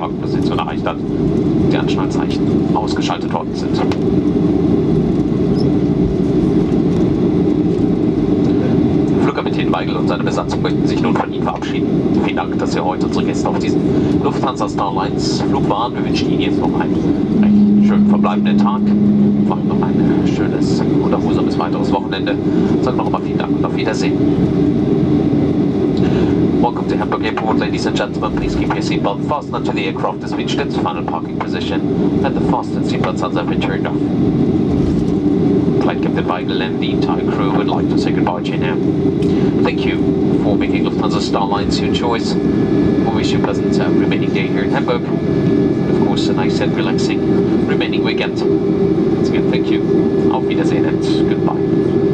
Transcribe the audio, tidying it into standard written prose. Parkposition erreicht hat, die Anschnallzeichen ausgeschaltet worden sind. Flugkapitän Weigel und seine Besatzung möchten sich nun von Ihnen verabschieden. Vielen Dank, dass ihr heute unsere Gäste auf diesem Lufthansa Starlines Flug waren. Wir wünschen Ihnen jetzt noch einen recht schönen verbleibenden Tag. Vor allem noch ein schönes, wundersames weiteres Wochenende. Sag noch einmal vielen Dank und auf Wiedersehen. Welcome to Hamburg Airport, ladies and gentlemen. Please keep your seatbelt fastened until the aircraft has reached its final parking position and the fastened seatbelt signs have been turned off. Flight Captain Weigel and the entire crew would like to say goodbye to you now. Thank you for making Lufthansa Starlines your choice. We wish you a pleasant remaining day here in Hamburg. And of course, a nice and relaxing remaining weekend. Once again, thank you. Auf Wiedersehen and goodbye.